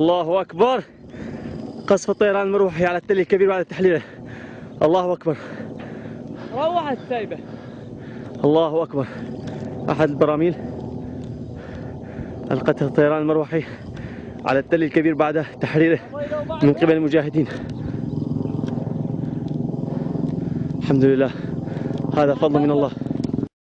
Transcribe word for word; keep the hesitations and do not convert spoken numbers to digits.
الله أكبر. قصف الطيران المروحي على التل الكبير بعد تحليله. الله أكبر. روعت سايبة. الله أكبر. أحد البراميل ألقت الطيران المروحي على التل الكبير بعد تحريره من قبل المجاهدين. الحمد لله، هذا فضل من الله.